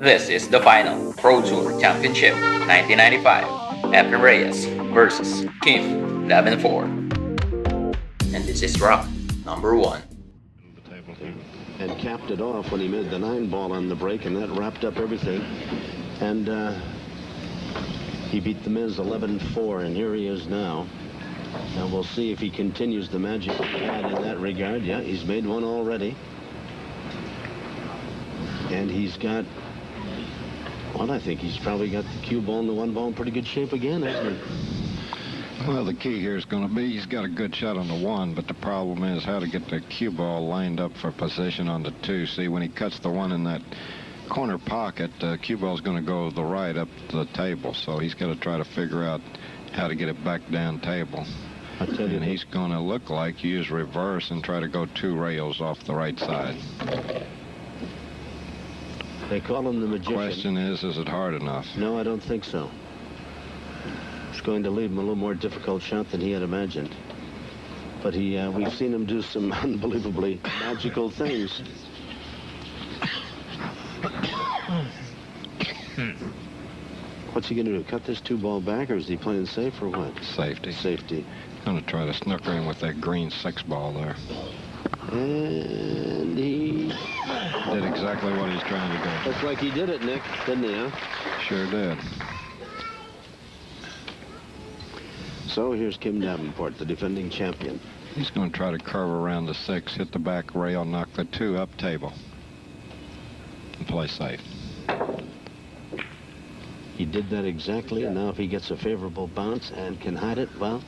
This is the final Pro Tour Championship 1995, Efren Reyes versus Kim Davenport. And this is round number 1. And capped it off when he made the 9-ball on the break, and that wrapped up everything. And he beat the Miz 11-4, and here he is now. And we'll see if he continues the magic he had in that regard. Yeah, he's made one already. And he's got, well, I think he's probably got the cue ball and the 1-ball in pretty good shape again, hasn't he? Well, the key here is going to be he's got a good shot on the 1, but the problem is how to get the cue ball lined up for position on the 2. See, when he cuts the 1 in that corner pocket, the cue ball's going to go to the right up to the table, so he's got to try to figure out how to get it back down table. I tell you, and he's going to look like use reverse and try to go 2 rails off the right side. They call him the magician. The question is it hard enough? No, I don't think so. It's going to leave him a little more difficult shot than he had imagined. But he, we've seen him do some unbelievably magical things. What's he going to do? Cut this 2-ball back, or is he playing safe or what? Safety. Safety. I'm going to try to snooker him with that green 6-ball there. And he did exactly what he's trying to do. Looks like he did it, Nick, didn't he, huh? Sure did. So here's Kim Davenport, the defending champion. He's going to try to curve around the 6, hit the back rail, knock the 2 up table, and play safe. He did that exactly, and now if he gets a favorable bounce and can hide it, well,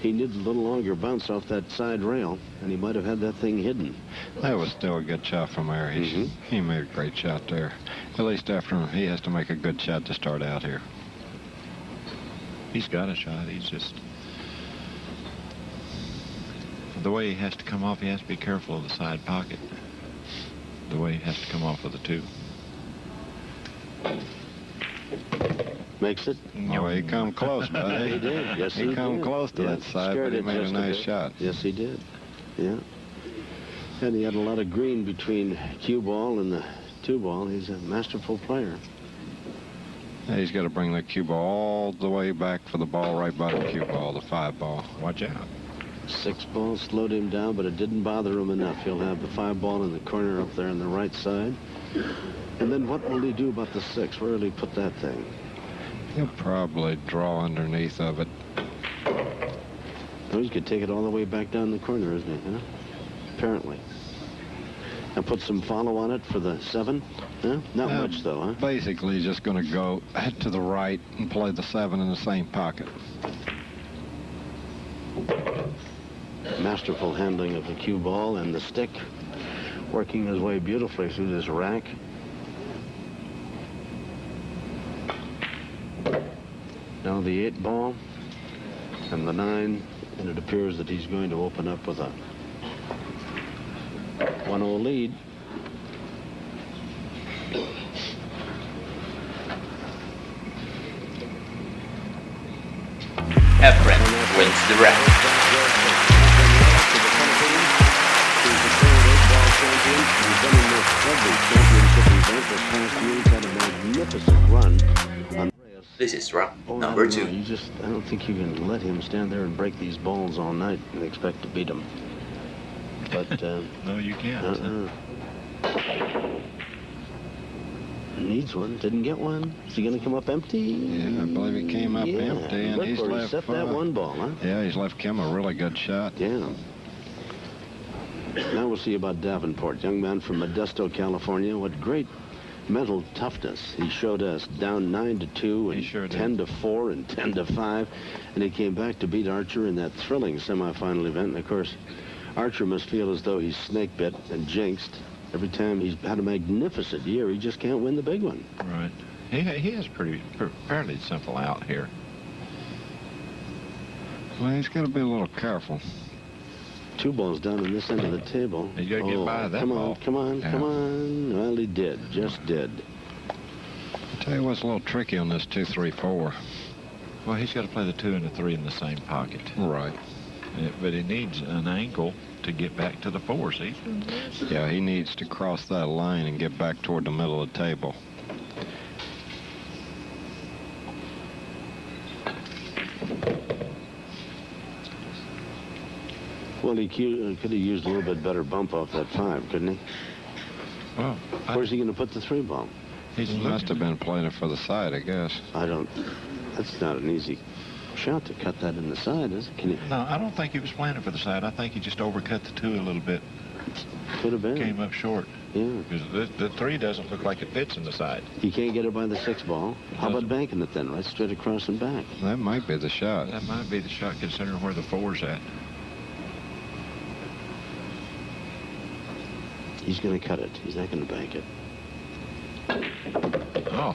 he needed a little longer bounce off that side rail, and he might have had that thing hidden. That was still a good shot from there. He made a great shot there. At least after him, he has to make a good shot to start out here. He's got a shot. He's just... the way he has to come off, he has to be careful of the side pocket. The way he has to come off of the 2. Makes it. Oh, he come close, buddy. He did. Yes, he come did. Close to that side, but he made a nice shot. Yes, he did. Yeah. And he had a lot of green between cue ball and the 2-ball. He's a masterful player. Yeah, he's got to bring the cue ball all the way back for the ball right by the cue ball, the 5-ball. Watch out. 6-ball slowed him down, but it didn't bother him enough. He'll have the 5-ball in the corner up there on the right side. And then what will he do about the 6? Where will he put that thing? He'll probably draw underneath of it. He could take it all the way back down the corner, isn't he? Huh? Apparently. And put some follow on it for the 7. Huh? Not much, though, huh? Basically, he's just going to go to the right and play the 7 in the same pocket. Masterful handling of the cue ball and the stick. Working his way beautifully through this rack. Now the 8-ball and the 9, and it appears that he's going to open up with a 1-0 lead. Efren wins the round. He's been in this every championship event this past year. He's had a magnificent run on. This is round number 2. You just, I don't think you can let him stand there and break these balls all night and expect to beat him. But, no, you can't. Needs one, didn't get one. Is he going to come up empty? Yeah, I believe he came up empty. And he's left except that 1-ball, huh? Yeah, he's left Kim a really good shot. Yeah. Now we'll see about Davenport, young man from Modesto, California. What great mental toughness he showed us, down 9-2 and 10-4 and 10-5, and he came back to beat Archer in that thrilling semifinal event. And of course, Archer must feel as though he's snake bit and jinxed every time. He's had a magnificent year. He just can't win the big one. Right. He is pretty fairly simple out here. Well, he's got to be a little careful. 2 balls down on this end of the table. You gotta get by that ball. Come on, come on, come on. Well, he did, just did. I'll tell you what's a little tricky on this 2-3-4. Well, he's got to play the 2 and the 3 in the same pocket. Right. But he needs an ankle to get back to the 4, see? Yeah, he needs to cross that line and get back toward the middle of the table. Well, he could have used a little bit better bump off that 5, couldn't he? Well, where's he going to put the 3 ball? He must have been playing it for the side, I guess. I don't. That's not an easy shot to cut that in the side, is it? Can you? No, I don't think he was playing it for the side. I think he just overcut the 2 a little bit. Could have been. Came up short. Yeah. Because the 3 doesn't look like it fits in the side. You can't get it by the 6 ball. How about banking it then, right straight across and back? That might be the shot. That might be the shot considering where the 4's at. He's going to cut it. He's not going to bank it. Oh,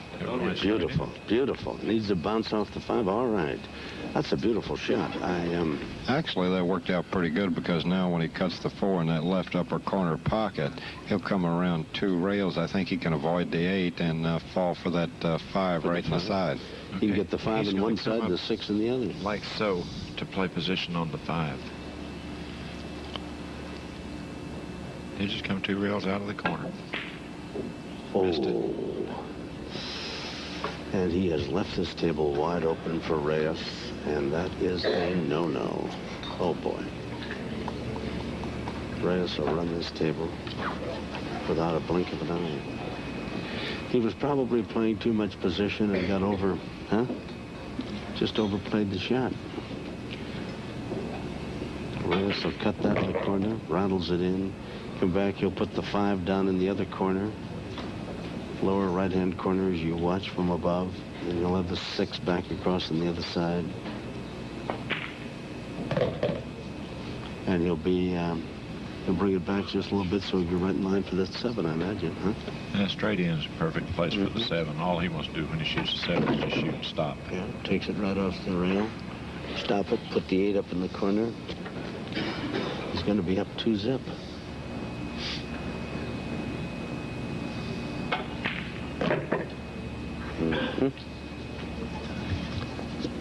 beautiful, beautiful. Needs to bounce off the 5. All right, that's a beautiful shot. Actually, that worked out pretty good because now when he cuts the 4 in that left upper corner pocket, he'll come around 2 rails. I think he can avoid the 8 and fall for that 5 right in the side. Okay. He can get the 5 on one side, the 6 on the other. Like so, to play position on the 5. He just come 2 rails out of the corner. Oh, and he has left this table wide open for Reyes, and that is a no-no. Oh boy, Reyes will run this table without a blink of an eye. He was probably playing too much position and got over, just overplayed the shot. Reyes will cut that in the corner, rattles it in, come back, he'll put the 5 down in the other corner. Lower right-hand corner as you watch from above, and you'll have the 6 back across on the other side. And he'll bring it back just a little bit so he'll be right in line for that 7, I imagine, huh? Yeah, straight in is a perfect place for the 7. All he wants to do when he shoots the 7 is just shoot and stop. Yeah, takes it right off the rail. Stop it, put the 8 up in the corner. He's going to be up 2-zip.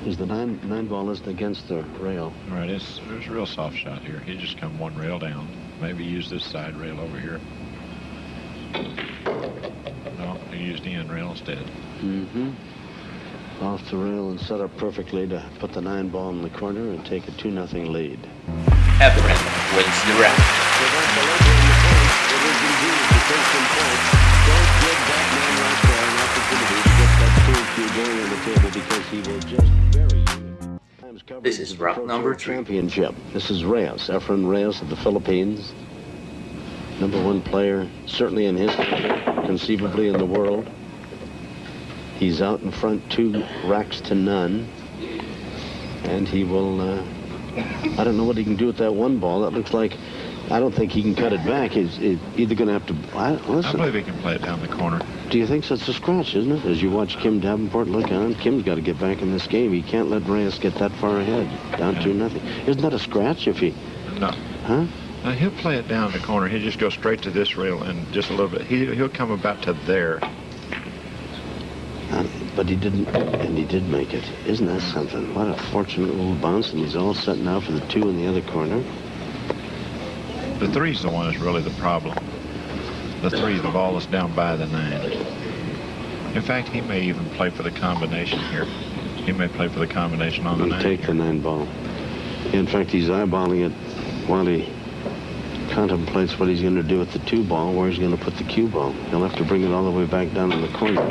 Is the 9 ball isn't against the rail. Right, it's a real soft shot here. He just come 1 rail down. Maybe use this side rail over here. No, he used the end rail instead. Mm-hmm. Off the rail and set up perfectly to put the 9 ball in the corner and take a 2-0 lead. Efren wins the round. This is round number 3. Championship. This is Reyes, Efren Reyes of the Philippines. #1 player, certainly in history, conceivably in the world. He's out in front 2 racks to none. And he will, I don't know what he can do with that 1 ball. That looks like, I don't think he can cut it back. He's either going to have to, listen. I believe he can play it down the corner. Do you think so? It's a scratch, isn't it? As you watch Kim Davenport look on, Kim's got to get back in this game. He can't let Reyes get that far ahead. Down 2-0. Isn't that a scratch if he... No. Huh? Now, he'll play it down the corner. He'll just go straight to this rail and just a little bit. He'll come about to there. But he didn't, and he did make it. Isn't that something? What a fortunate little bounce, and he's all set now for the 2 in the other corner. The 3's the one that's really the problem. The 3, the ball is down by the 9. In fact, he may even play for the combination here. He may play for the combination on the 9. Take the 9 ball. In fact, he's eyeballing it while he contemplates what he's going to do with the 2 ball, where he's going to put the cue ball. He'll have to bring it all the way back down in the corner.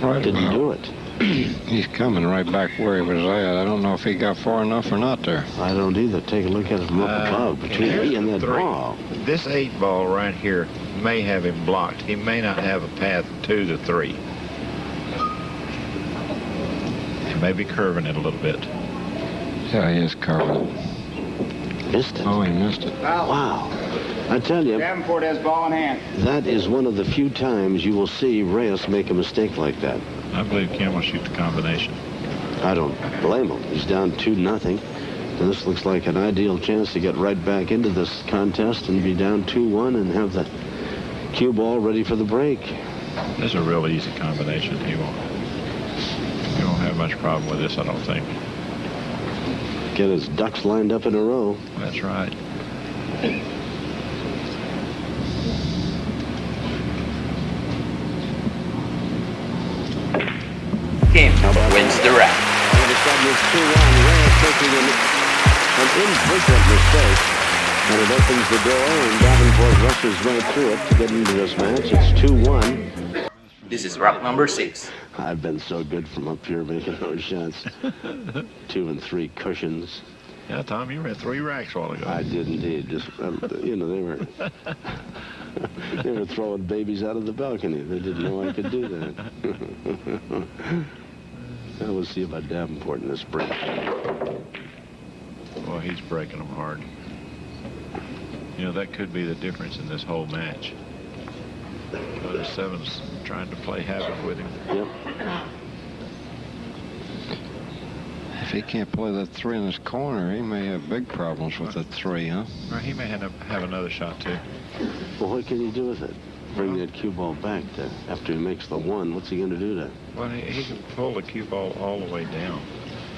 Right. Didn't do it. He's coming right back where he was at. I don't know if he got far enough or not there. I don't either. Take a look at him up above between me and that 3. Ball. This 8 ball right here may have him blocked. He may not have a path to the 3. He may be curving it a little bit. Yeah, he is curving. Missed it. Oh, he missed it. Wow. I tell you, Davenport has ball in hand. That is one of the few times you will see Reyes make a mistake like that. I believe Kim will shoot the combination. I don't blame him. He's down 2-0. And this looks like an ideal chance to get right back into this contest and be down 2-1 and have the cue ball ready for the break. This is a real easy combination. He won't have much problem with this, I don't think. Get his ducks lined up in a row. That's right. Kim wins the round. All of a sudden, it's 2-1. Reyes making an infrequent mistake, and it opens the door, and Davenport rushes right through it to get into this match. It's 2-1. This is round number 6. I've been so good from up here making those shots. 2 and 3 cushions. Yeah, Tom, you were at 3 racks a while ago. I did indeed. Just, you know, they were throwing babies out of the balcony. They didn't know I could do that. Now we'll see about Davenport in this break. Well, he's breaking them hard. You know, that could be the difference in this whole match. But the seven's trying to play havoc with him. Yep. If he can't play that 3 in his corner, he may have big problems with that 3, huh? Or he may end up have another shot, too. Well, what can he do with it? Bring that cue ball back to, after he makes the 1. What's he going to do to? Well, he can pull the cue ball all the way down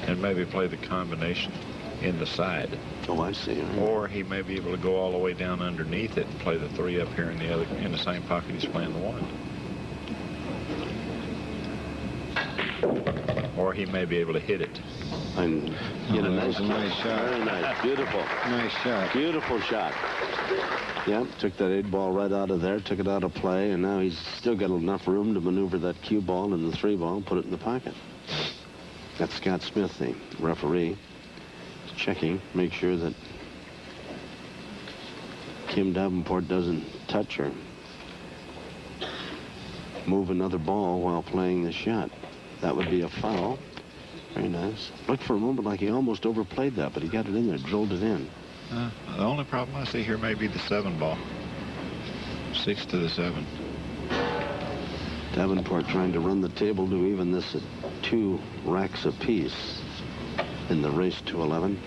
and maybe play the combination in the side. Oh, I see. Right. Or he may be able to go all the way down underneath it and play the 3 up here in the other, in the same pocket he's playing the 1. Or he may be able to hit it. And get a nice shot. Very nice. Beautiful. Nice shot. Beautiful shot. Yep, took that 8 ball right out of there, took it out of play, and now he's still got enough room to maneuver that cue ball and the 3 ball and put it in the pocket. That's Scott Smith, the referee, checking, make sure that Kim Davenport doesn't touch or move another ball while playing the shot. That would be a foul. Very nice. Looked for a moment like he almost overplayed that, but he got it in there, drilled it in. The only problem I see here may be the 7 ball. 6 to the 7. Davenport trying to run the table to even this at 2 racks apiece in the race to 11.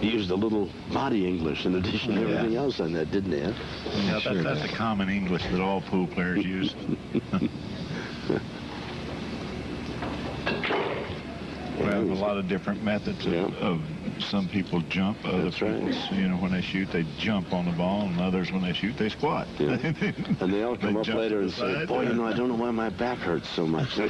Used a little body English in addition to everything else on that, didn't it? Yeah, sure, that's a common English that all pool players use. We have a lot of different methods of some people jump, other people, you know, when they shoot, they jump on the ball, and others, when they shoot, they squat. Yeah. And they all come up later and say, boy, you know, I don't know why my back hurts so much. Well,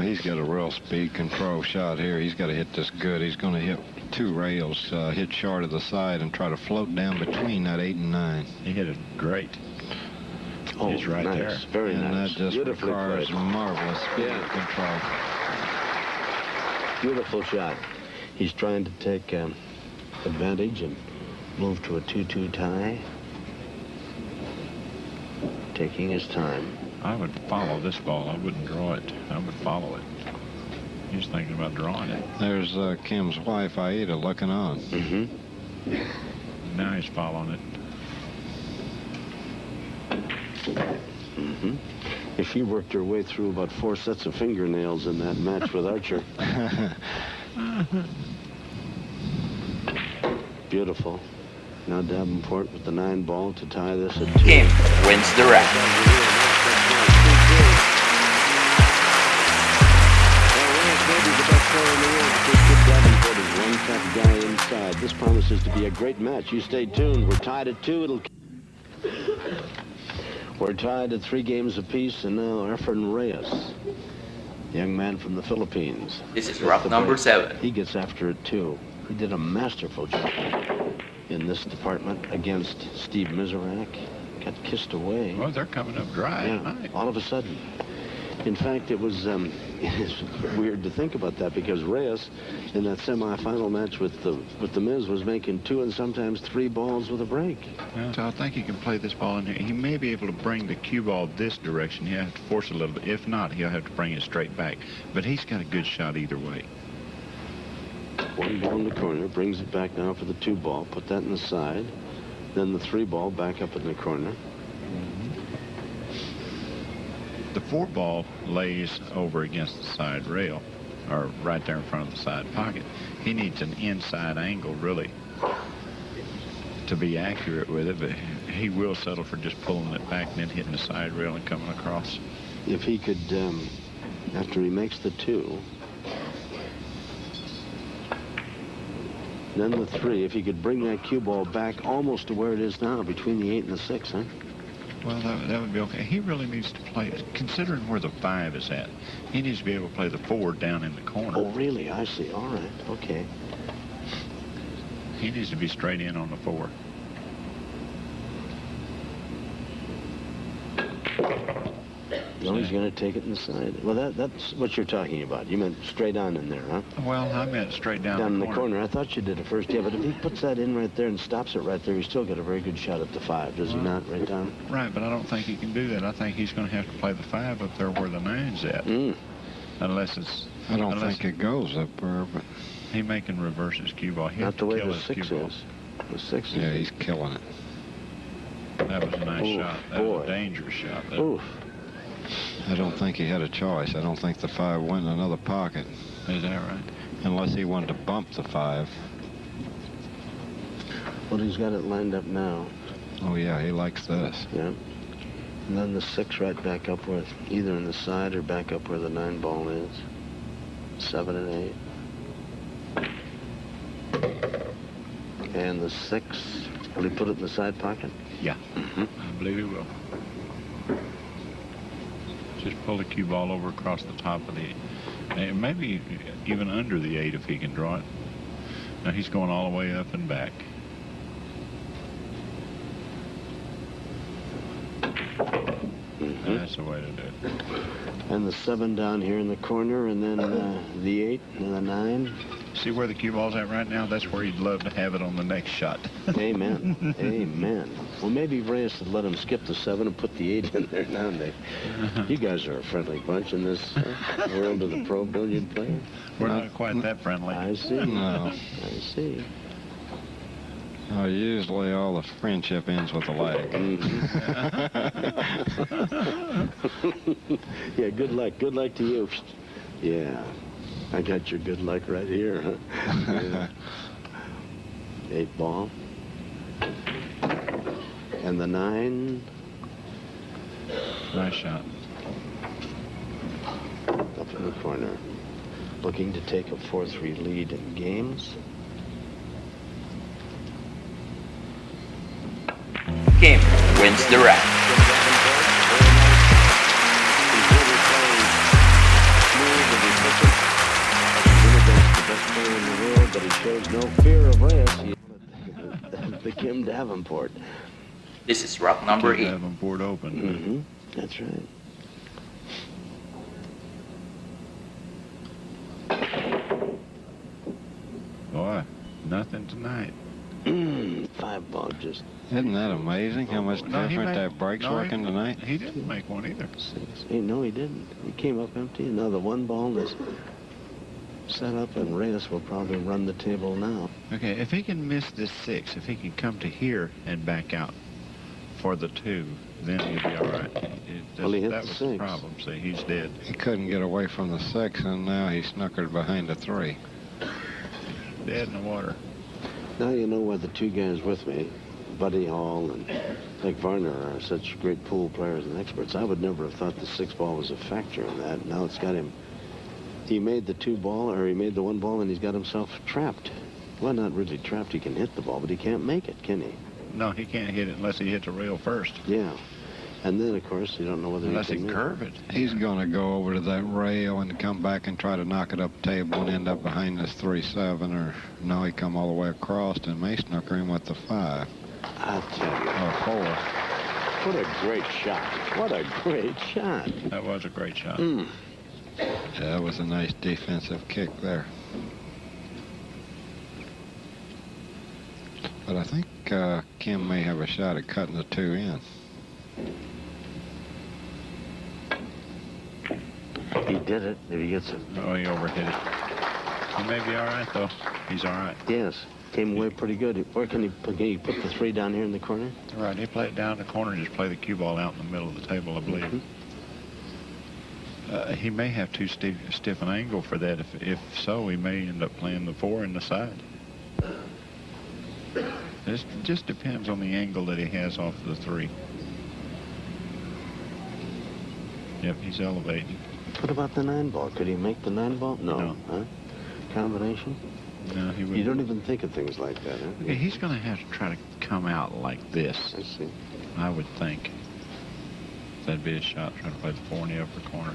he's got a real speed control shot here. He's got to hit this good. He's going to hit 2 rails, hit short of the side, and try to float down between that 8 and 9. He hit it great. Oh, he's right there. Very nice. And that just requires marvelous speed control. Beautiful shot. He's trying to take advantage and move to a 2-2 tie. Taking his time. I would follow this ball. I wouldn't draw it. I would follow it. He's thinking about drawing it. There's Kim's wife, Aida, looking on. Mm-hmm. Now he's following it. Mm-hmm. If you worked your way through about 4 sets of fingernails in that match with Archer. Beautiful. Now Davenport with the 9 ball to tie this at 2. Kim wins the round. Davenport is one tough guy inside. This promises to be a great match. You stay tuned. We're tied at 2. It'll... We're tied at 3 games apiece, and now Efren Reyes, young man from the Philippines. This is round number 7. He gets after it, too. He did a masterful job in this department against Steve Mizerak. Got kissed away. Oh, they're coming up dry. Yeah, nice. All of a sudden. In fact, it was it's weird to think about that, because Reyes, in that semifinal match with the Miz, was making 2 and sometimes 3 balls with a break. Yeah, so I think he can play this ball in here. He may be able to bring the cue ball this direction. He'll have to force it a little bit. If not, he'll have to bring it straight back. But he's got a good shot either way. 1 ball in the corner, brings it back now for the 2 ball. Put that in the side. Then the 3 ball back up in the corner. The 4 ball lays over against the side rail, or right there in front of the side pocket. He needs an inside angle, really, to be accurate with it, but he will settle for just pulling it back and then hitting the side rail and coming across. If he could After he makes the 2. Then the 3. If he could bring that cue ball back almost to where it is now, between the 8 and the 6, huh? Well, that would be okay. He really needs to play, considering where the 5 is at, he needs to be able to play the 4 down in the corner. Oh, really? I see. All right. Okay. He needs to be straight in on the 4. No, he's going to take it inside. Well, that's what you're talking about. You meant straight on in there, huh? Well, I meant straight down the corner. I thought you did it first. Yeah, but if he puts that in right there and stops it right there, he's still got a very good shot at the 5, does he not, right, Don? Right, but I don't think he can do that. I think he's going to have to play the 5 up there where the 9's at. Mm. Unless it's... I don't think it goes up there, but... He may can reverse his cue ball. Not the way the 6 is. The 6 is... Yeah, he's killing it. That was a nice shot. That was a dangerous shot. Oof. I don't think he had a choice. I don't think the 5 went another pocket. Is that right? Unless he wanted to bump the 5. Well, he's got it lined up now. Oh, yeah, he likes this. Yeah. And then the 6 right back up with either in the side or back up where the 9 ball is. 7 and 8. And the 6. Will he put it in the side pocket? Yeah. I believe he will. Just pull the cue ball over across the top of the 8. Maybe even under the 8 if he can draw it. Now he's going all the way up and back. That's the way to do it. And the 7 down here in the corner, and then the 8 and the 9. See where the cue ball's at right now? That's where he'd love to have it on the next shot. Amen. Amen. Well, maybe Reyes would let him skip the 7 and put the 8 in there now and then. You guys are a friendly bunch in this world of the pro billiard player. We're not quite that friendly. I see. No. I see. Oh, usually all the friendship ends with a lag. Yeah, good luck. Good luck to you. Yeah. I got your good luck right here, huh? Yeah. 8 ball. And the 9. Nice shot. Up in the corner. Looking to take a 4-3 lead in games. Kim wins the round. But he shows no fear of Reyes. The Kim Davenport. This is rock number 8. Davenport open. That's right. Boy, nothing tonight. 5 ball just. Isn't that amazing how much different that break's working tonight? He didn't make one either. 6. Hey, no, he didn't. He came up empty. Another 1 ball is set up, and Reyes will probably run the table now. Okay, if he can miss this 6, if he can come to here and back out for the 2, then he'll be all right. Well, he hit that the 6. The problem, see, he's dead. He couldn't get away from the 6, and now he's snookered behind the 3. Dead in the water. Now you know why the 2 guys with me, Buddy Hall and Mike Varner, are such great pool players and experts. I would never have thought the 6 ball was a factor in that. Now it's got him. He made the 2 ball, or he made the 1 ball, and he's got himself trapped. Well, not really trapped. He can hit the ball, but he can't make it, can he? No, he can't hit it unless he hits the rail first. Yeah. And then, of course, you don't know whether unless he can curve it. He's going to go over to that rail and come back and try to knock it up the table and end up behind this 3-7, or no, he come all the way across and may snooker him with the 5. I'll tell you. Or 4. What a great shot. What a great shot. That was a great shot. Yeah, that was a nice defensive kick there. But I think Kim may have a shot at cutting the 2 in. He did it. If he gets it. Oh, he overhit it. He may be all right, though. He's all right. Yes. Came away pretty good. Where can he put the 3 down here in the corner? Right. He played it down in the corner and just play the cue ball out in the middle of the table, I believe. He may have too stiff an angle for that. If so, he may end up playing the 4 in the side. This just depends on the angle that he has off the 3. Yep, he's elevating. What about the 9-ball? Could he make the 9-ball? No. No. Huh? Combination? No, he wouldn't. You don't even think of things like that, huh? Okay, he's going to have to try to come out like this. I see. I would think. That'd be a shot trying to play the 4 in the upper corner.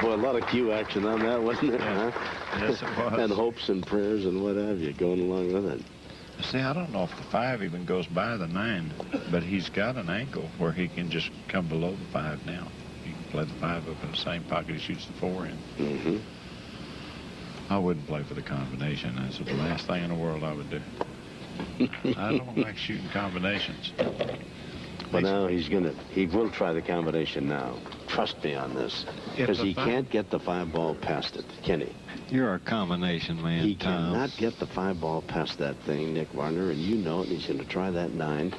Boy, a lot of cue action on that, wasn't there? Yeah. Huh? Yes, it was. And hopes and prayers and what have you going along with it. See, I don't know if the 5 even goes by the 9, but he's got an angle where he can just come below the 5 now. He can play the 5 up in the same pocket he shoots the 4 in. Mm-hmm. I wouldn't play for the combination. That's the last thing in the world I would do. I don't like shooting combinations. But now he's gonna, he will try the combination now. Trust me on this, because he can't get the 5-ball past it, can he? You're a combination man, he Tom. Cannot get the 5-ball past that thing, Nick Varner, and you know it. He's gonna try that 9,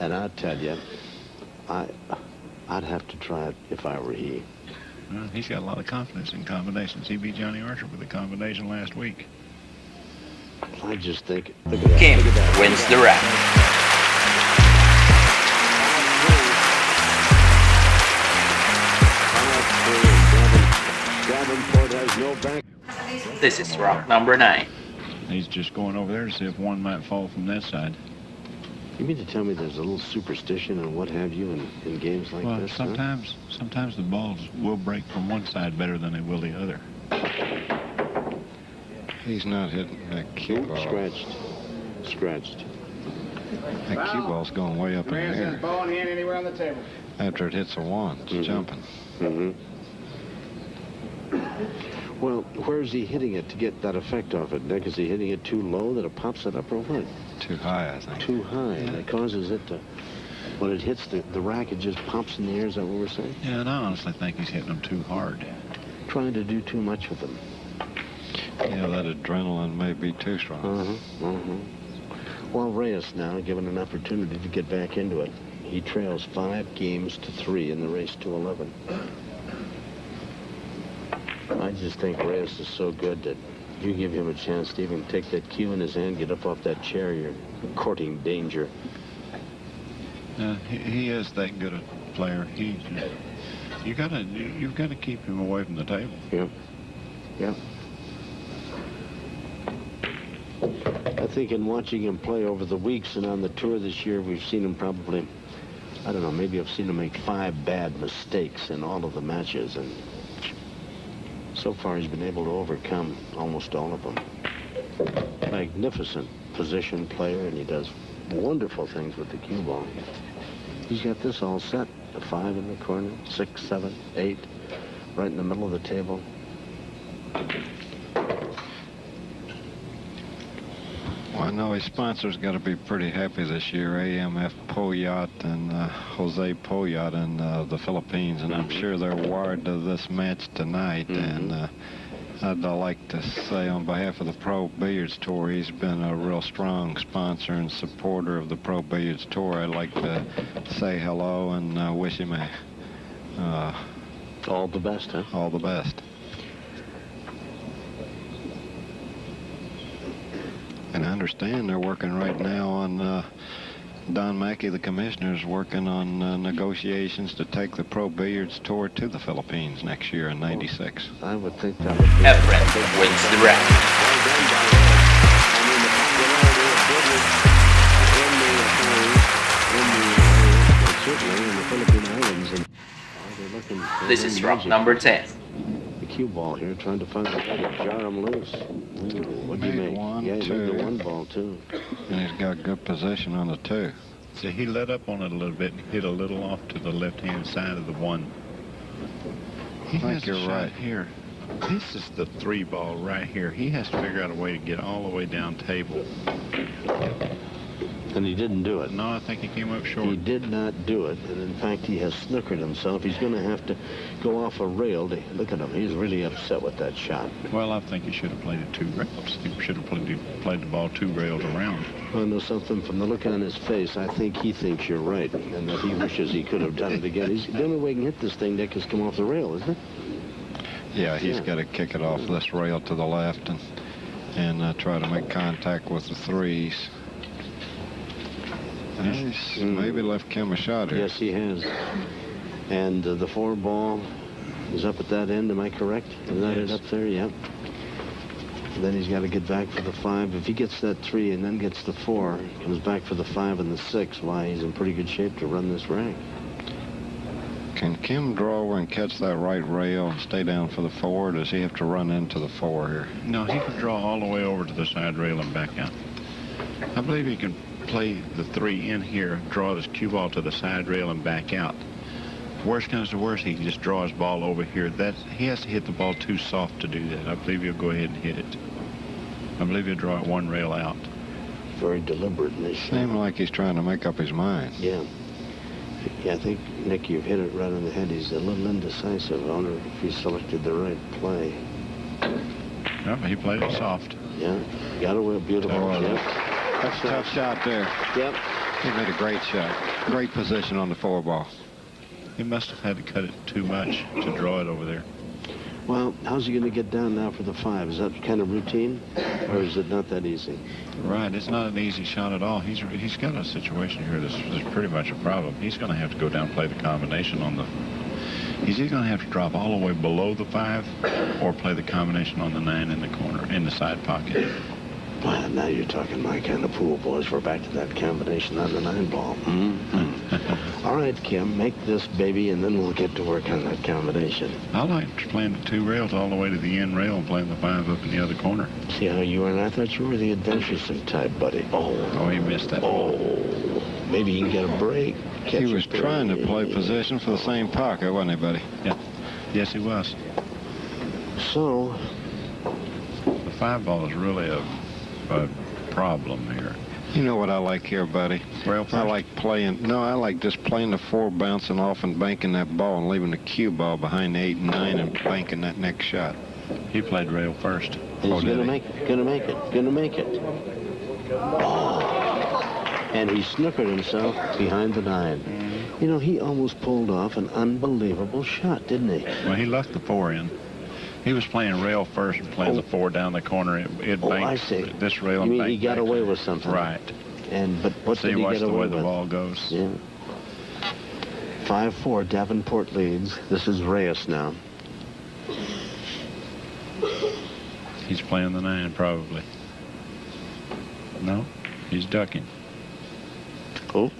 and I'll tell you, I'd have to try it if I were he. Well, he's got a lot of confidence in combinations. He beat Johnny Archer with a combination last week. I just think, look at that. Kim wins the round. This is rock number 9. He's just going over there to see if one might fall from that side. You mean to tell me there's a little superstition and what have you in games like this? Well, sometimes, huh? Sometimes the balls will break from one side better than they will the other. He's not hitting that cue ball. Scratched. Scratched. That cue ball's going way up in the air. His ball in hand anywhere on the table. After it hits a wand, it's jumping. Well, where is he hitting it to get that effect off it, Nick? Is he hitting it too low that it pops it up or what? Too high, I think. Too high, yeah. And it causes it to, when it hits the rack, it just pops in the air, is that what we're saying? Yeah, and I honestly think he's hitting them too hard. Trying to do too much with them. Yeah, that adrenaline may be too strong. Well, Reyes now given an opportunity to get back into it. He trails 5 games to 3 in the race to 11. I just think Reyes is so good that you give him a chance to even take that cue in his hand, get up off that chair, you're courting danger. He is that good a player. He, you've got to keep him away from the table. Yeah, yeah. I think in watching him play over the weeks and on the tour this year, we've seen him probably, I don't know, maybe I've seen him make 5 bad mistakes in all of the matches, and so far he's been able to overcome almost all of them. Magnificent position player, and he does wonderful things with the cue ball. He's got this all set. The 5 in the corner, 6, 7, 8, right in the middle of the table. Well, I know his sponsor's got to be pretty happy this year. AMF Poyot and Jose Poyot in the Philippines, and I'm sure they're wired to this match tonight. And I'd like to say on behalf of the Pro Billiards Tour, he's been a real strong sponsor and supporter of the Pro Billiards Tour. I'd like to say hello and wish him a, all the best, huh? All the best. And I understand they're working right now on Don Mackey, the commissioner, is working on negotiations to take the Pro Billiards Tour to the Philippines next year in '96. I would think that would be... Efren wins the round. This is round number 10. Cue ball here, trying to find a jar him loose. Ooh, what do you make? Yeah, he made the 1-ball too. And he's got good position on the 2. See, he let up on it a little bit and hit a little off to the left-hand side of the 1. He has a shot here. This is the 3-ball right here. He has to figure out a way to get all the way down table. And he didn't do it. No, I think he came up short. He did not do it, and in fact, he has snookered himself. He's going to have to go off a rail. To, look at him. He's really upset with that shot. Well, I think he should have played it 2 rails. He should have played the ball 2 rails around. I know something from the look on his face. I think he thinks you're right, and that he wishes he could have done it again. He's, the only way he can hit this thing, Nick, is come off the rail, isn't it? Yeah, he's got to kick it off this rail to the left and try to make contact with the 3s. Nice. Mm. Maybe left Kim a shot here. Yes, he has. And the four ball is up at that end. Am I correct? Is that it up there? Yep. Then he's got to get back for the five. If he gets that three and then gets the four, comes back for the five and the six, why, he's in pretty good shape to run this rack. Can Kim draw over and catch that right rail and stay down for the four? Or does he have to run into the four here? No, he can draw all the way over to the side rail and back out. I believe he can play the three in here, draw his cue ball to the side rail and back out. Worst comes to worst, he can just draw his ball over here. That he has to hit the ball too soft to do that. I believe he'll go ahead and hit it. I believe he'll draw it one rail out. Very deliberately. Seems like he's trying to make up his mind. Yeah. Yeah, I think, Nick, you've hit it right on the head. He's a little indecisive. I wonder if he selected the right play. No, he played it soft. Yeah, got away beautiful. Yep. That's a tough shot there. Yep. He made a great shot. Great position on the four ball. He must have had to cut it too much to draw it over there. Well, how's he going to get down now for the five? Is that kind of routine, or is it not that easy? Right, it's not an easy shot at all. He's got a situation here that's pretty much a problem. He's going to have to go down and play the combination on the... He's either going to have to drop all the way below the five or play the combination on the nine in the corner, in the side pocket. Well, now you're talking my kind of pool, boys. We're back to that combination on the nine ball. Mm-hmm. All right, Kim, make this baby, and then we'll get to work on that combination. I like playing the two rails all the way to the end rail and playing the five up in the other corner. See how you are? And I thought you were the adventuresome type, buddy. Oh, he missed that. Oh, maybe you can get a break. He was trying to play position for the same pocket, wasn't he, buddy? Yeah. Yes, he was. So, the five ball is really a problem here. You know what I like here, buddy? Rail first? I like playing. No, I like just playing the four, bouncing off and banking that ball and leaving the cue ball behind the eight and nine and banking that next shot. He played rail first. He's gonna make it. Oh. And he snookered himself behind the nine. You know, he almost pulled off an unbelievable shot, didn't he? Well, he left the four in. He was playing rail first and playing the four down the corner. It banked. I see. This rail and banked. You mean he got away with something. Right. And but what did he get away with? See, watch the way the ball goes. Yeah. 5-4, Davenport leads. This is Reyes now. He's playing the nine, probably. No, he's ducking. Oh.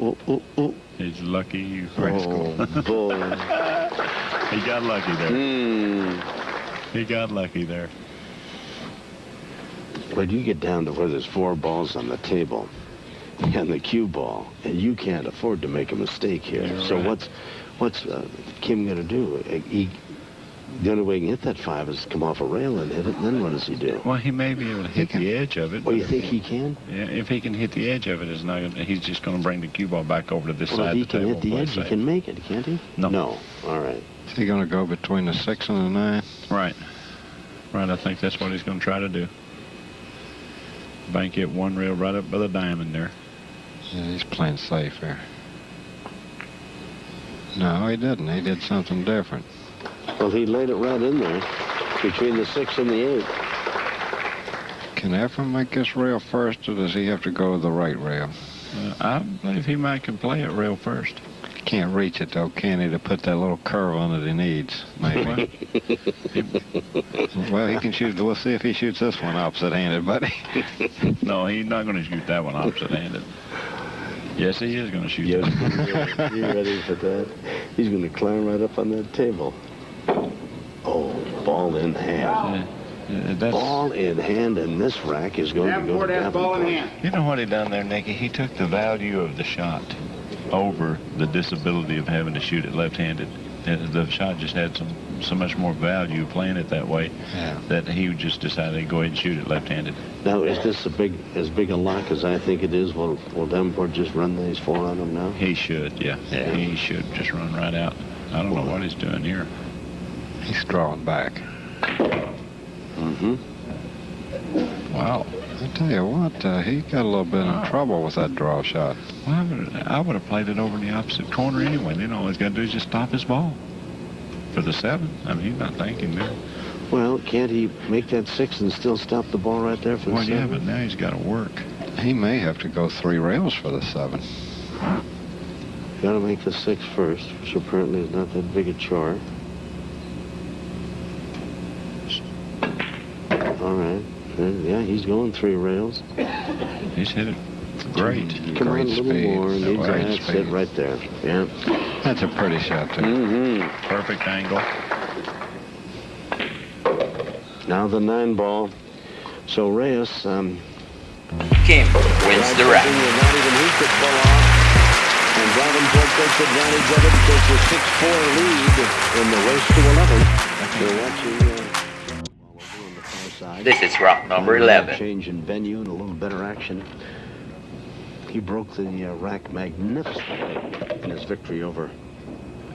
He's lucky you rascal. Oh, boy. He got lucky there. He got lucky there. When you get down to where there's four balls on the table and the cue ball, and you can't afford to make a mistake here. You're so right. what's Kim going to do? The only way he can hit that five is to come off a rail and hit it, and then what does he do? Well, he may be able to hit the edge of it. Well, you think he can? Yeah, if he can hit the edge of it, it's not gonna, he's just going to bring the cue ball back over to this side of the table. Well, if he can hit the edge, he can make it, can't he? No. All right. Is he going to go between the six and the nine? Right. Right, I think that's what he's going to try to do. Bank it one rail right up by the diamond there. Yeah, he's playing safe here. No, he didn't. He did something different. Well, he laid it right in there between the six and the eight. Can Efren make this rail first, or does he have to go to the right rail? I believe he might can play it rail first. Can't reach it, though, can he, to put that little curve on it he needs, maybe. Well, he can shoot. We'll see if he shoots this one opposite-handed, buddy. No, he's not going to shoot that one opposite-handed. Yes, he is going to shoot that one. You ready for that? He's going to climb right up on that table. Oh, ball in hand. Wow. Ball in hand, and this rack is going to go to ball in hand. You know what he done there, Nicky? He took the value of the shot over the disability of having to shoot it left-handed. The shot just had so much more value playing it that way that he just decided to go ahead and shoot it left-handed. Now, is this as big a lock as I think it is? Will Davenport just run these four on him now? He should, yeah. He should just run right out. I don't know what he's doing here. He's drawing back. Wow. I tell you what, he got a little bit in trouble with that draw shot. Well, I would have played it over in the opposite corner anyway. Then all he's got to do is just stop his ball for the seven. I mean, he's not thinking there. Well, can't he make that six and still stop the ball right there for the seven? Well, yeah, but now he's got to work. He may have to go three rails for the seven. You gotta make the six first, which apparently is not that big a chore. All right. Yeah, he's going three rails. He's hit it great. Come on, a little more. Needs an accent right there. Yeah. That's a pretty shot there. Mm-hmm. Perfect angle. Now the 9-ball. So Reyes, Kim wins the round. Not even he could pull off. And Davenport takes advantage of it. Takes a 6-4 lead in the race to 11. They're watching. This is round number 11. Change in venue and a little better action. He broke the rack magnificently in his victory over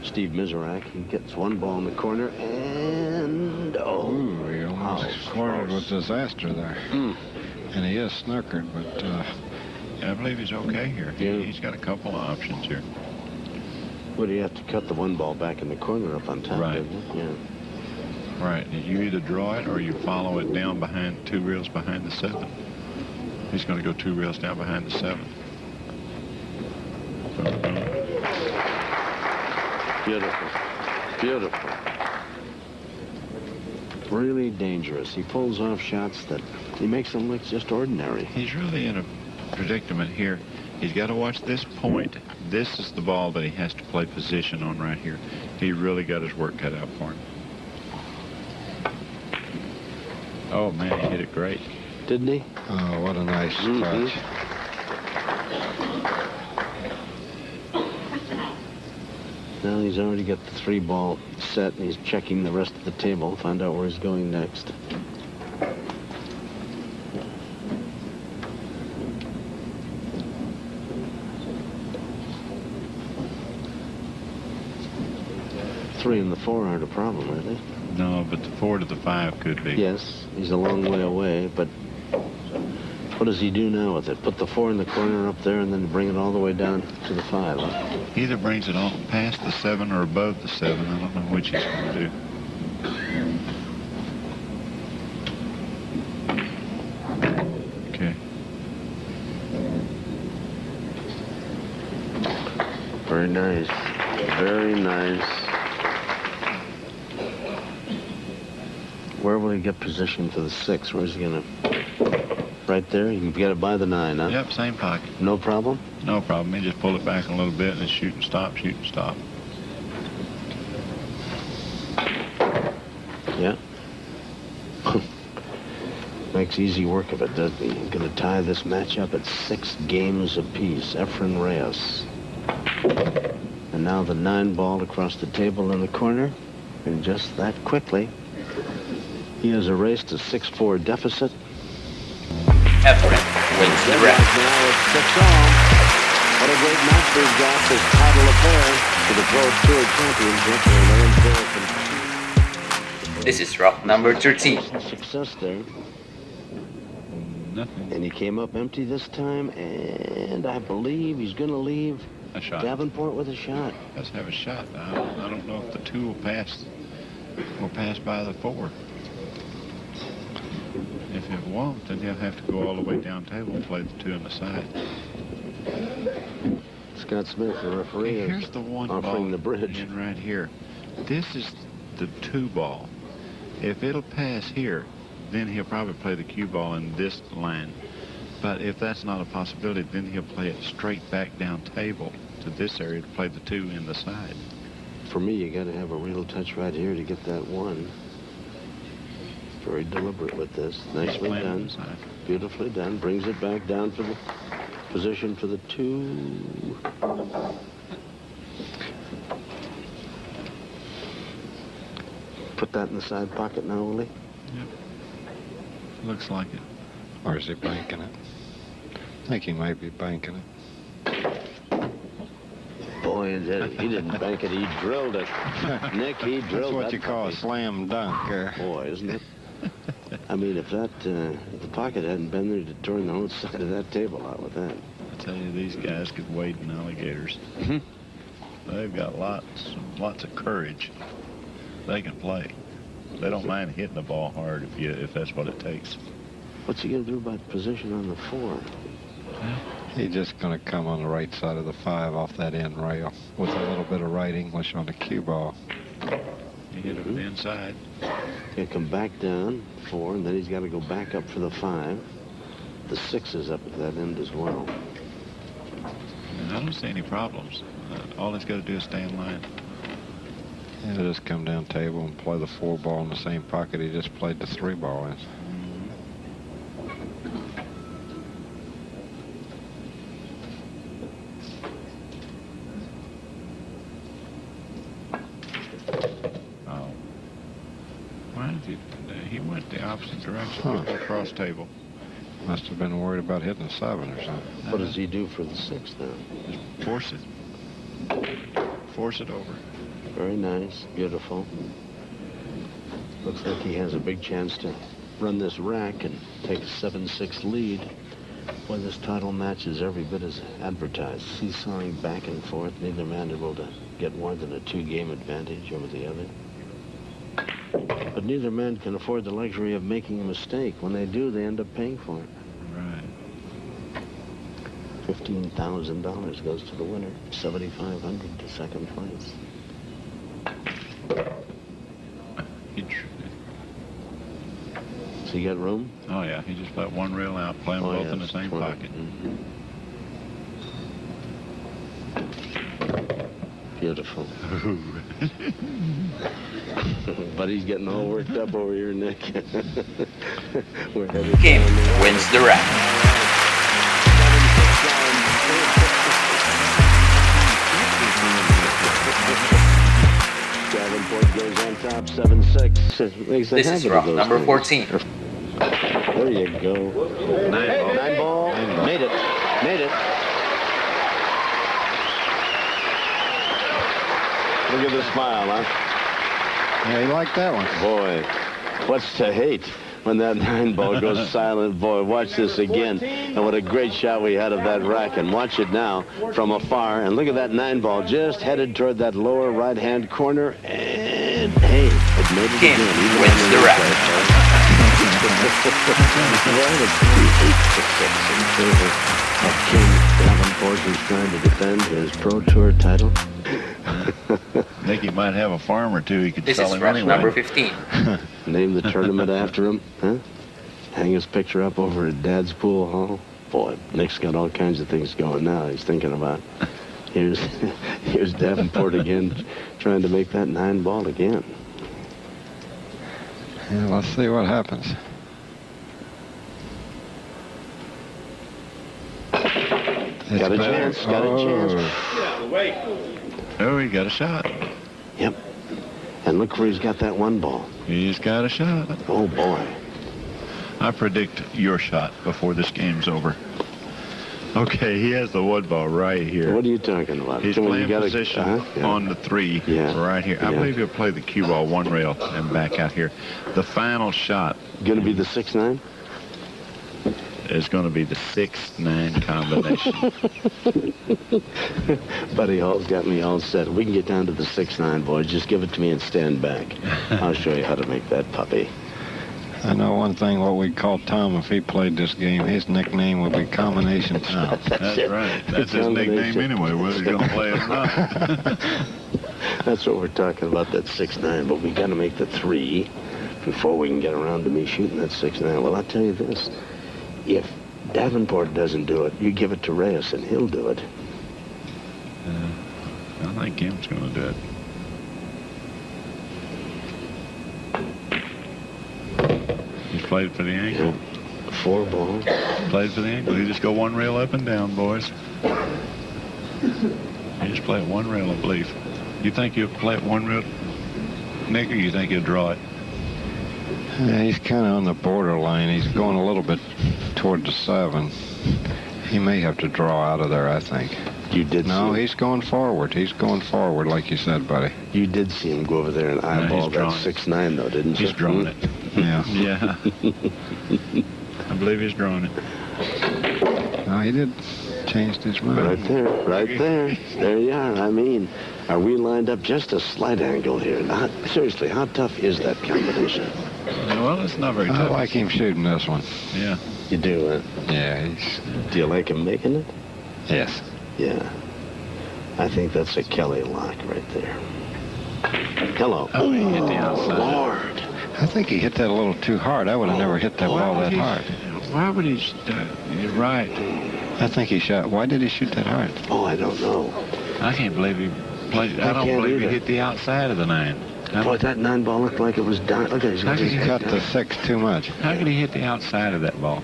Steve Mizerak. He gets one ball in the corner and oh, he almost scored with disaster there. Mm. And he is snookered, but I believe he's okay here. Yeah. He's got a couple of options here. Would he have to cut the one ball back in the corner up on top? Right. Didn't he? Yeah. Right, you either draw it or you follow it down behind two rails behind the 7. He's going to go two rails down behind the 7. Beautiful, beautiful. Really dangerous. He pulls off shots that he makes them look just ordinary. He's really in a predicament here. He's got to watch this point. This is the ball that he has to play position on right here. He really got his work cut out for him. Oh, man, he hit it great. Didn't he? Oh, what a nice touch. Now he's already got the 3-ball set, and he's checking the rest of the table, find out where he's going next. Three and the 4 aren't a problem, are they? No, but the 4 to the 5 could be. Yes, he's a long way away, but what does he do now with it? Put the 4 in the corner up there and then bring it all the way down to the 5. Huh? He either brings it all past the 7 or above the 7. I don't know which he's going to do. Okay. Very nice. Very nice. Where will he get position for the 6? Where's he gonna? Right there. You can get it by the 9, huh? Yep, same pocket. No problem. No problem. He just pull it back a little bit and shoot and stop, shoot and stop. Yeah. Makes easy work of it, doesn't he? He's gonna tie this match up at 6 games apiece. Efren Reyes. And now the 9-ball across the table in the corner, and just that quickly. He has erased a 6-4 deficit. Efren wins the round. Now it's 6-all. What a great match they've got, this title affair for the Pro Tour Championship. This is round number 13. Success there. Nothing. And he came up empty this time, and I believe he's going to leave a shot. Davenport with a shot. Let's have a shot. I don't know if the 2 will pass. Will pass by the 4. If it won't, then he'll have to go all the way down table and play the 2 on the side. Scott Smith, the referee, here's the one offering ball the bridge in right here. This is the 2-ball. If it'll pass here, then he'll probably play the cue ball in this line. But if that's not a possibility, then he'll play it straight back down table to this area to play the 2 in the side. For me, you got to have a real touch right here to get that 1. Very deliberate with this. Nicely done. Beautifully done. Brings it back down for the position for the 2. Put that in the side pocket now, Ole? Yep. Looks like it. Or is he banking it? I think he might be banking it. Boy, he didn't bank it. He drilled it. Nick, he drilled it. That's what you call a slam dunk. Boy, isn't it? I mean, if that if the pocket hadn't been there to turn the whole side of that table out with that. I tell you, these guys could wade in alligators. They've got lots of courage. They can play. They don't mind hitting the ball hard if that's what it takes. What's he gonna do about position on the 4? Well, He's just going to come on the right side of the five off that end rail with a little bit of right English on the cue ball. He hit it on the inside. He'll come back down four, and then he's got to go back up for the five. The six is up at that end as well. And I don't see any problems. All he's got to do is stay in line. Yeah, he'll just come down table and play the four ball in the same pocket he just played the three ball in. Direction cross table. Must have been worried about hitting a seven or something. What does he do for the six now? Just force it. Force it over. Very nice. Beautiful. Looks like he has a big chance to run this rack and take a 7-6 lead. Boy, this title match is every bit as advertised. Seesawing back and forth. Neither man able to get more than a two-game advantage over the other. But neither man can afford the luxury of making a mistake. When they do, they end up paying for it. Right. $15,000 goes to the winner. $7,500 to second place. So you got room? Oh, yeah. He just put one rail out, playing both in the same pocket. Mm-hmm. Beautiful. But he's getting all worked up over here, Nick. We're headed. Kim wins the round. Davenport goes on top, 7-6. This is round number 14. There you go. Nine ball. Made it. Look at the smile, huh? Yeah, you like that one. Boy, what's to hate when that nine ball goes silent? Boy, watch this again. And what a great shot we had of that rack. And watch it now from afar. And look at that nine ball just headed toward that lower right-hand corner. And, hey, it made it again. He wins the rack. Calvin Borges is trying to defend his Pro Tour title. I think he might have a farm or two he could sell him anyway. This is number 15. Name the tournament after him, huh? Hang his picture up over at Dad's pool hall. Boy, Nick's got all kinds of things going now he's thinking about. Here's Davenport again, trying to make that nine ball again. Yeah, let's see what happens. It's got a chance, got a chance. Oh, he got a shot. Yep. And look where he's got that one ball. He's got a shot. Oh, boy. I predict your shot before this game's over. Okay, he has the one ball right here. What are you talking about? He's playing position on the three right here. I believe he'll play the cue ball one rail and back out here. The final shot. Going to be the 6-9? It's going to be the 6-9 combination. Buddy Hall's got me all set. We can get down to the 6-9, boys. Just give it to me and stand back. I'll show you how to make that puppy. I know one thing, what we'd call Tom if he played this game. His nickname would be Combination Tom. That's right. That's his nickname anyway, whether he's going to play it or not. That's what we're talking about, that 6-9. But we got to make the 3 before we can get around to me shooting that 6-9. Well, I'll tell you this. If Davenport doesn't do it, you give it to Reyes and he'll do it. I think Kim's going to do it. He played for the angle. Yeah. Four balls. Played for the angle. You just go one rail up and down, boys. You just play it one rail, I believe. You think you'll play it one rail, Nick, or you think you'll draw it? Yeah, he's kind of on the borderline. He's going a little bit toward the seven. He may have to draw out of there, I think. You did see him? No, he's going forward. He's going forward, like you said, buddy. You did see him go over there and eyeball that 6-9, though, didn't you? He's drawing it. Yeah. Yeah. I believe he's drawing it. No, he did. Changed his mind. Right there. There you are. I mean, are we lined up just a slight angle here? Seriously, how tough is that combination? Well, it's not very tough. I like him shooting this one. Yeah. You do, huh? Yeah. Do you like him making it? Yes. Yeah. I think that's a Kelly lock right there. Hello. Oh, he hit the outside. Lord. I think he hit that a little too hard. I would have never hit that ball that hard. Why would he... You're right. I think he shot... Why did he shoot that hard? Oh, I don't know. I can't believe he played... I don't believe he hit the outside of the nine. Boy, that nine ball looked like it was done. Look at his... He cut the six too much. How could he hit the outside of that ball?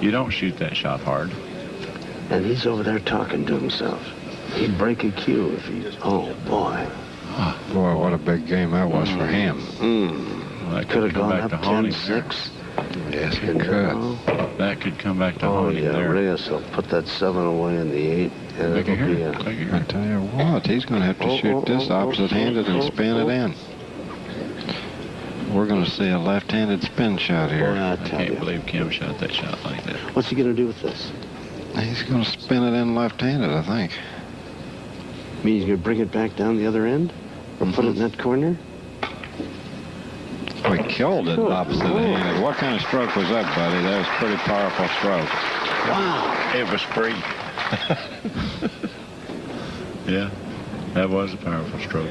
You don't shoot that shot hard. And he's over there talking to himself. He'd break a cue if he... Oh, boy. Oh, boy, what a big game that was for him. Well, that could have gone back up to 10-6. Yes, it could. That could come back to haunt him there. Reyes will put that 7 away in the 8. And it'll be a... I tell you what, he's going to have to shoot this opposite-handed and spin it in. We're going to see a left-handed spin shot here. Boy, I can't believe Kim shot that shot like that. What's he going to do with this? He's going to spin it in left-handed, I think. You mean he's going to bring it back down the other end? Or put it in that corner? We killed it opposite-handed. What kind of stroke was that, buddy? That was a pretty powerful stroke. Wow. It was free. Yeah, that was a powerful stroke.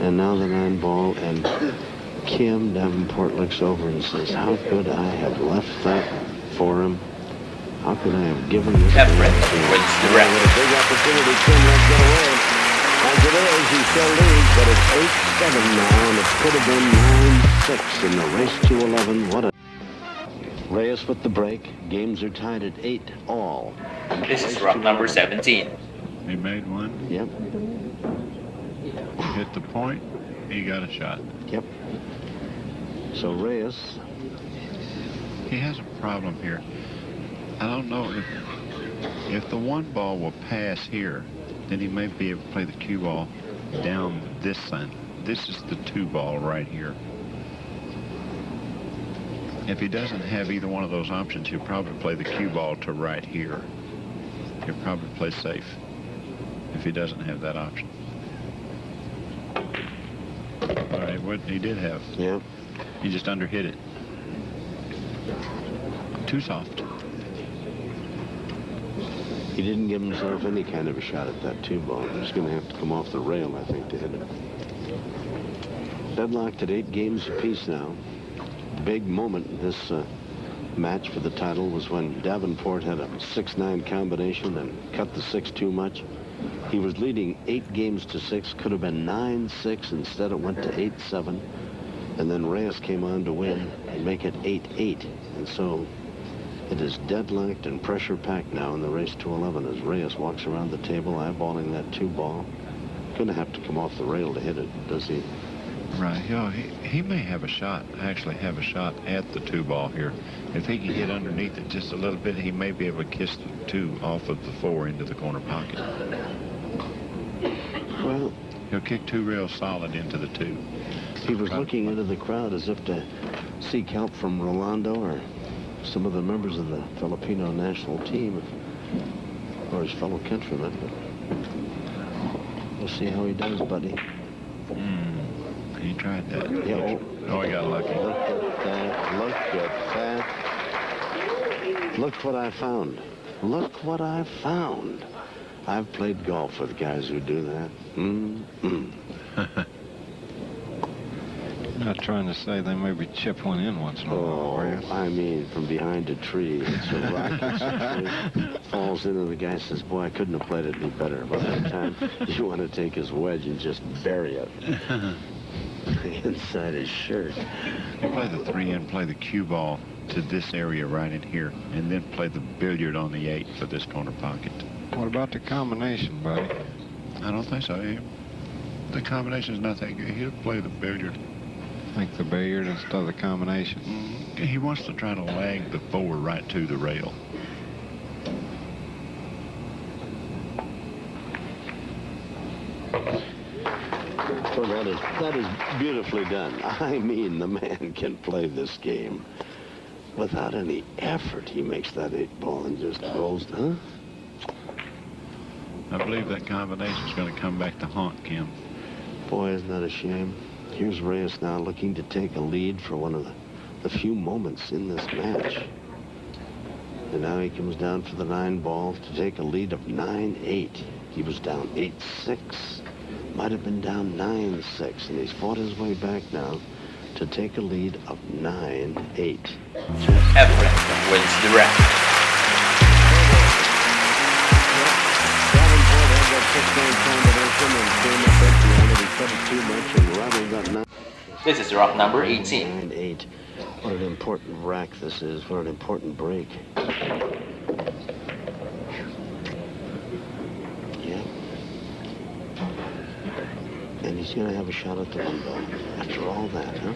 And now the 9 ball, and Kim Davenport looks over and says, how could I have left that for him? How could I have given this? Efren was the ref. A big opportunity, Kim won't get away. As it is, he still leads, but it's 8-7 now, and it could have been 9-6 in the race to 11. What a... Reyes with the break. Games are tied at 8 all. This is round number 17. He made one. Yep. Hit the point. He got a shot. Yep. So Reyes... He has a problem here. I don't know if the 1 ball will pass here, then he may be able to play the cue ball down this side. This is the 2 ball right here. If he doesn't have either one of those options, he'll probably play the cue ball to right here. He'll probably play safe if he doesn't have that option. All right, what he did have. Yeah. He just underhit it. Too soft. He didn't give himself any kind of a shot at that 2 ball. He's going to have to come off the rail, I think, to hit it. Deadlocked at 8 games apiece now. Big moment in this match for the title was when Davenport had a 6-9 combination and cut the 6 too much. He was leading 8 games to 6. Could have been 9-6. Instead, it went to 8-7. And then Reyes came on to win and make it 8-8. And so it is deadlocked and pressure-packed now in the race to 11 as Reyes walks around the table, eyeballing that 2 ball. Going to have to come off the rail to hit it, does he? Right. You know, he may have a shot, actually have a shot at the 2 ball here. If he can get underneath it just a little bit, he may be able to kiss the 2 off of the 4 into the corner pocket. Well, he'll kick 2 real solid into the 2. He was looking into the crowd as if to seek help from Rolando or some of the members of the Filipino national team or his fellow countrymen. But we'll see how he does, buddy. He tried that. Yeah, he got lucky. Look at that. Look at that. Look what I found. Look what I found. I've played golf with guys who do that. Not trying to say they maybe chip one in once in a while, are you? I mean, from behind a tree, it's a rocket. Falls in and the guy says, boy, I couldn't have played it any better. By that time, you want to take his wedge and just bury it inside his shirt. You play the 3 and play the cue ball to this area right in here, and then play the billiard on the 8 for this corner pocket. What about the combination, buddy? I don't think so. The combination is not that good. He'll play the billiard. Like the billiard instead of the combination. He wants to try to lag the 4 right to the rail. Well, that is beautifully done. I mean, the man can play this game without any effort. He makes that 8 ball and just goes, huh? I believe that combination is going to come back to haunt Kim. Boy, isn't that a shame? Here's Reyes now looking to take a lead for one of the few moments in this match. And now he comes down for the 9-ball to take a lead of 9-8. He was down 8-6. Might have been down 9-6. And he's fought his way back now to take a lead of 9-8. Efren wins the round. This is rock number 18. 9-8. What an important rack this is. What an important break. Yeah. And he's going to have a shot at the 1-ball. After all that, huh?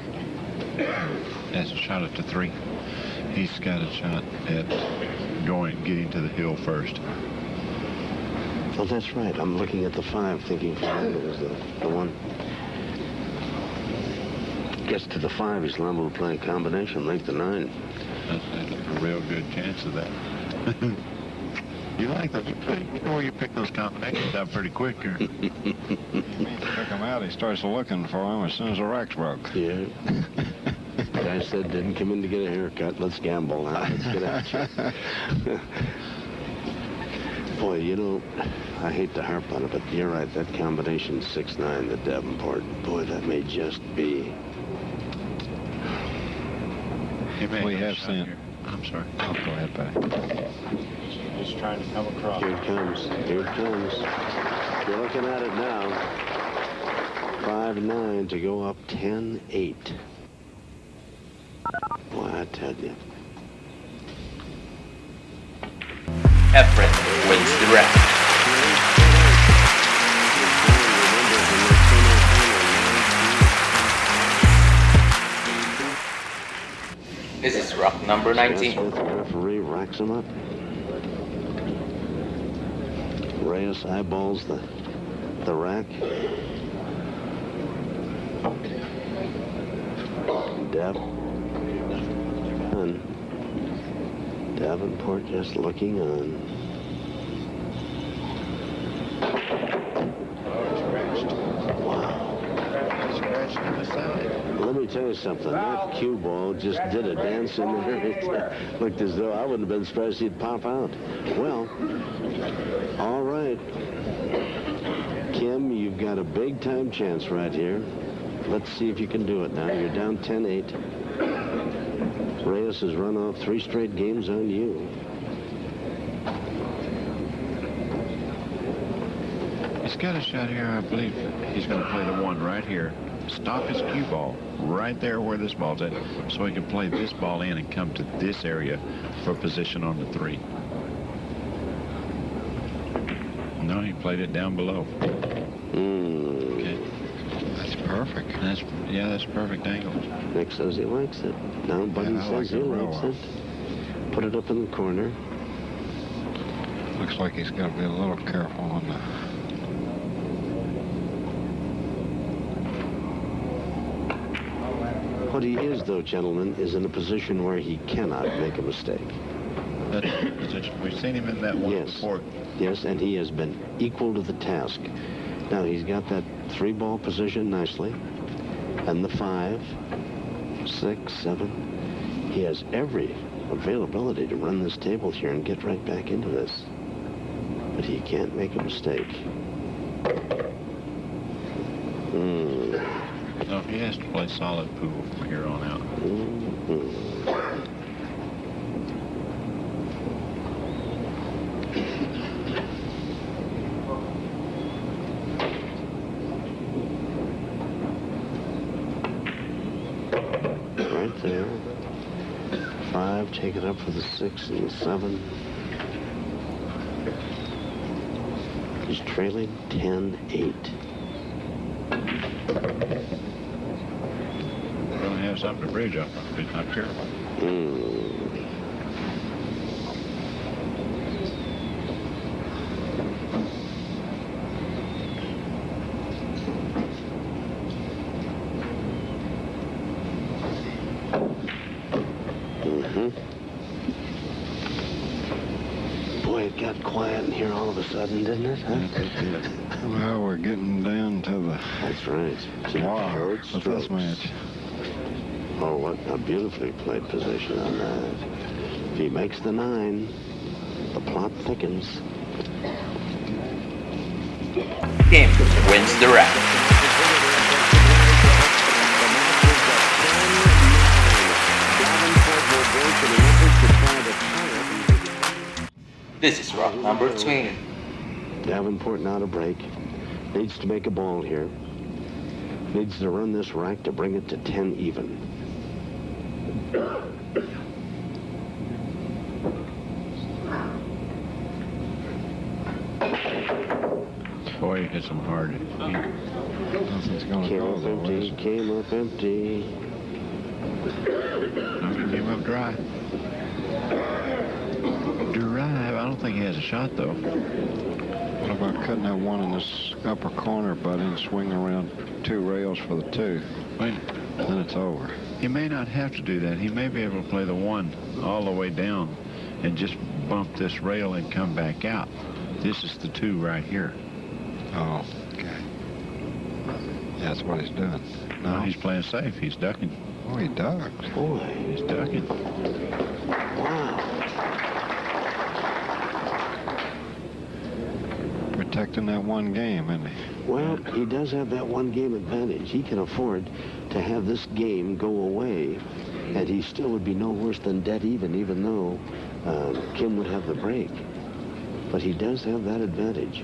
That's a shot at the 3. He's got a shot at getting to the hill first. Well, that's right. I'm looking at the 5, thinking for that it was the 1. Gets to the 5, he's liable to play a combination, like the 9. That's a real good chance of that. You like those? You pick those combinations out pretty quick here. You mean to pick them out, he starts looking for them as soon as the rack's broke. Yeah. The guy said, didn't come in to get a haircut. Let's gamble now. Let's get out. Boy, you know, I hate to harp on it, but you're right. That combination 6-9, the Davenport, boy, that may just be. We have seen. I'm sorry. Oh, go ahead, buddy. He's trying to come across. Here it comes. Here it comes. You're looking at it now. 5-9 to go up 10-8. Boy, I tell you. Efren wins the round. This is rock number 19. The referee racks him up. Reyes eyeballs the rack. Davenport just looking on. Wow. Let me tell you something. That cue ball just did a dance in there. It looked as though I wouldn't have been surprised he'd pop out. Well, all right. Kim, you've got a big-time chance right here. Let's see if you can do it now. You're down 10-8. Reyes has run off 3 straight games on you. He's got a shot here, I believe. He's going to play the 1 right here. Stop his cue ball right there where this ball's at, so he can play this ball in and come to this area for position on the 3. No, he played it down below. Okay. Perfect. That's, yeah, that's perfect angle. Nick says he likes it. Now Buddy says he likes it. Put it up in the corner. Looks like he's got to be a little careful on that. What he is, though, gentlemen, is in a position where he cannot make a mistake. We've seen him in that one before. Yes, and he has been equal to the task. Now he's got that 3-ball position nicely, and the 5, 6, 7. He has every availability to run this table here and get right back into this, but he can't make a mistake. No, he has to play solid pool from here on out. Take it up for the 6 and the 7. He's trailing 10-8. We're going to have something to bridge up here. Boy, it got quiet in here all of a sudden, didn't it? Huh? Well, we're getting down to the that's match. Oh, what a beautifully played position on that. If he makes the 9, the plot thickens. Game wins the round. This is round number 20. Davenport not a break. Needs to make a ball here. Needs to run this rack to bring it to 10 even. Boy, he hits him hard. Nothing's going to go though. Came up empty. No, he came up dry. I don't think he has a shot, though. What about cutting that one in this upper corner, buddy, and swinging around 2 rails for the 2? Wait. Then it's over. He may not have to do that. He may be able to play the 1 all the way down and just bump this rail and come back out. This is the 2 right here. Oh, okay. That's what he's doing. No, he's playing safe. He's ducking. Oh, he ducks. Boy, he's ducking. Protecting that one game, isn't he? Well, he does have that one game advantage. He can afford to have this game go away, and he still would be no worse than dead even, though Kim would have the break. But he does have that advantage.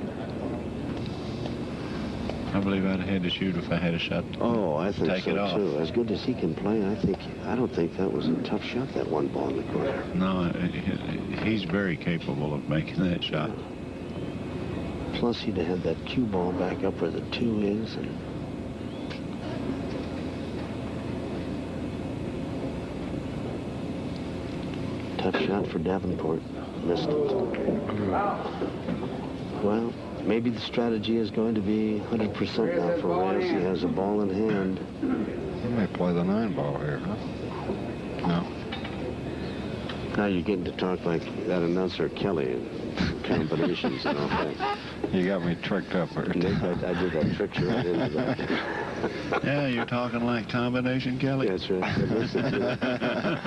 I believe I'd have had to shoot if I had a shot. Oh, I think so, too. As good as he can play, I don't think that was a tough shot, that one ball in the corner. No, he's very capable of making that shot. Plus, he'd have had that cue ball back up where the 2 is. And tough shot for Davenport. Missed it. Well, maybe the strategy is going to be 100% now for Reyes. He has a ball in hand. He may play the 9 ball here, huh? No. Now you're getting to talk like that announcer Kelly and combinations and all that. You got me tricked up there. I did that trick you right into that. Yeah, you're talking like combination Kelly. That's right.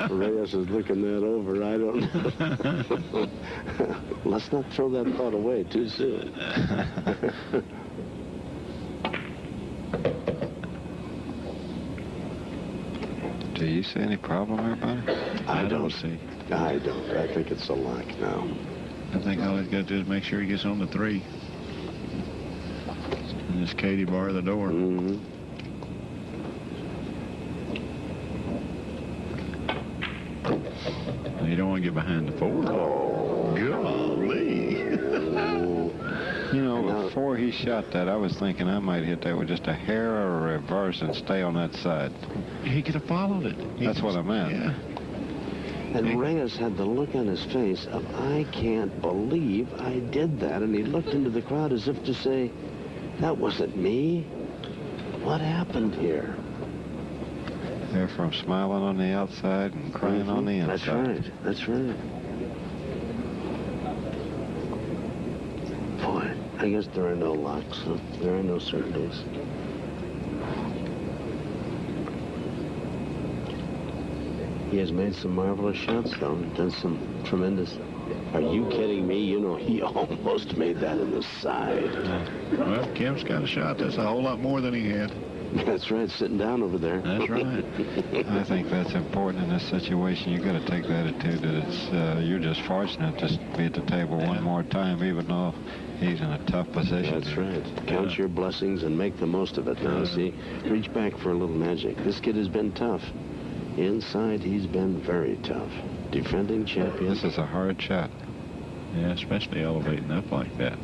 Reyes is looking that over. I don't know. Let's not throw that thought away too soon. Do you see any problem there, buddy? I don't. I think it's a lock now. I think all he's got to do is make sure he gets on the 3. And just Katie bar the door. Mm-hmm. You don't want to get behind the 4. Oh, golly. You know, before he shot that, I was thinking I might hit that with just a hair or a reverse and stay on that side. He could have followed it. That's what I meant. Yeah. And Reyes had the look on his face of, I can't believe I did that. And he looked into the crowd as if to say, that wasn't me. What happened here? They're from smiling on the outside and crying on the inside. That's right. That's right. I guess there are no locks, huh? There are no certainties. He has made some marvelous shots, though. Done some tremendous... Are you kidding me? You know, he almost made that in the side. Well, Kim's got a shot. That's a whole lot more than he had. That's right, sitting down over there. That's right. I think that's important in this situation. You've got to take the attitude that it's, you're just fortunate to be at the table one more time, even though he's in a tough position. That's right. Count your blessings and make the most of it. Now, see, reach back for a little magic. This kid has been tough. Inside, he's been very tough. Defending champion. This is a hard shot. Yeah, especially elevating up like that.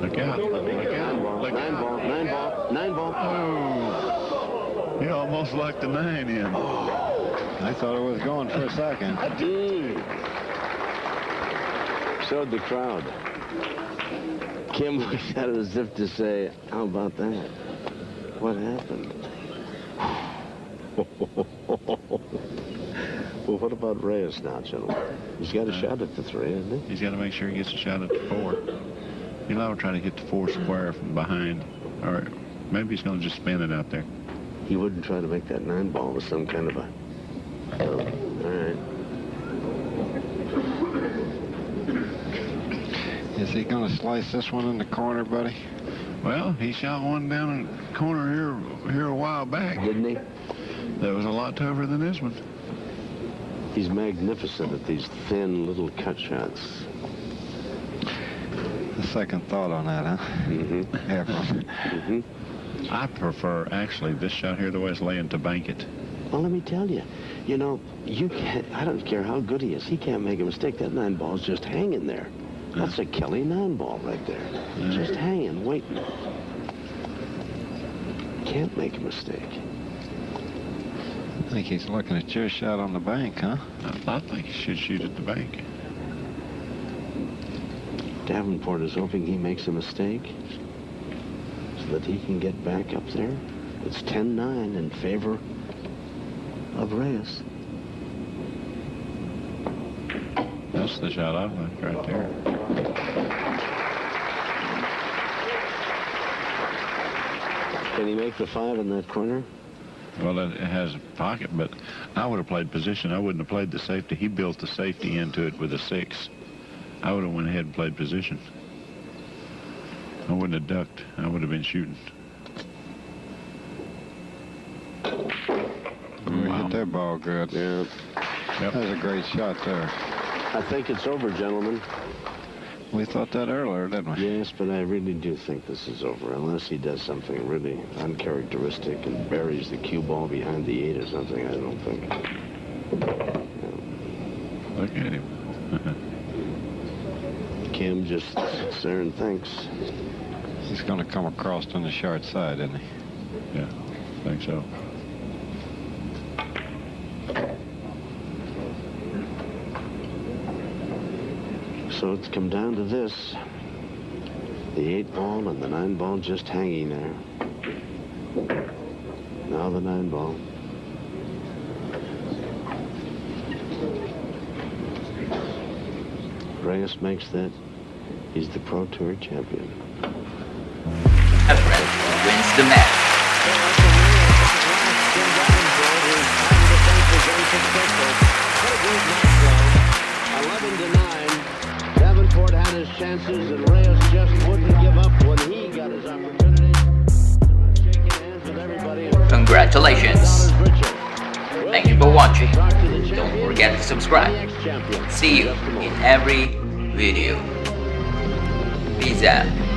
Look out. Look out. Look out. 9 ball. Oh. You almost locked the 9 in. I thought it was going for a second. I did. Showed the crowd. Kim looked at it as if to say, how about that? What happened? Well, what about Reyes now, gentlemen? He's got a shot at the three, hasn't he? He's got to make sure he gets a shot at the four. He'll all try to hit the four square from behind, or maybe he's going to just spin it out there. He wouldn't try to make that nine ball with some kind of a... Oh, all right. Is he going to slice this one in the corner, buddy? Well, he shot one down in the corner here a while back. Didn't he? That was a lot tougher than this one. He's magnificent at these thin little cut shots. The second thought on that, huh? Mm-hmm. Yeah. Mm-hmm. I prefer, actually, this shot here, the way it's laying, to bank it. Well, let me tell you, you know, you can't, I don't care how good he is, he can't make a mistake. That nine ball's just hanging there. That's a Kelly nine ball right there. Yeah. Just hanging, waiting. Can't make a mistake. I think he's looking at your shot on the bank, huh? I think he should shoot at the bank. Davenport is hoping he makes a mistake so that he can get back up there. It's 10-9 in favor of Reyes. That's the shot I like right there. Can he make the five in that corner? Well, it has a pocket, but I would have played position. I wouldn't have played the safety. He built the safety into it with a six. I would have went ahead and played position. I wouldn't have ducked. I would have been shooting. Wow. Hit that ball good. Yeah. Yep. That was a great shot there. I think it's over, gentlemen. We thought that earlier, didn't we? Yes, but I really do think this is over, unless he does something really uncharacteristic and buries the cue ball behind the eight or something. I don't think. No. Look at him. Kim just sits there and thinks. He's going to come across on the short side, isn't he? Yeah, I think so. So it's come down to this, the eight ball and the nine ball just hanging there. Now the nine ball. Reyes makes that. He's the Pro Tour champion. Efren wins the match. 11-9. Davenport had his chances, and Reyes just wouldn't give up when he got his opportunity. Shaking hands with everybody. Congratulations. Thank you for watching. Don't forget to subscribe. See you in every video. Peace out.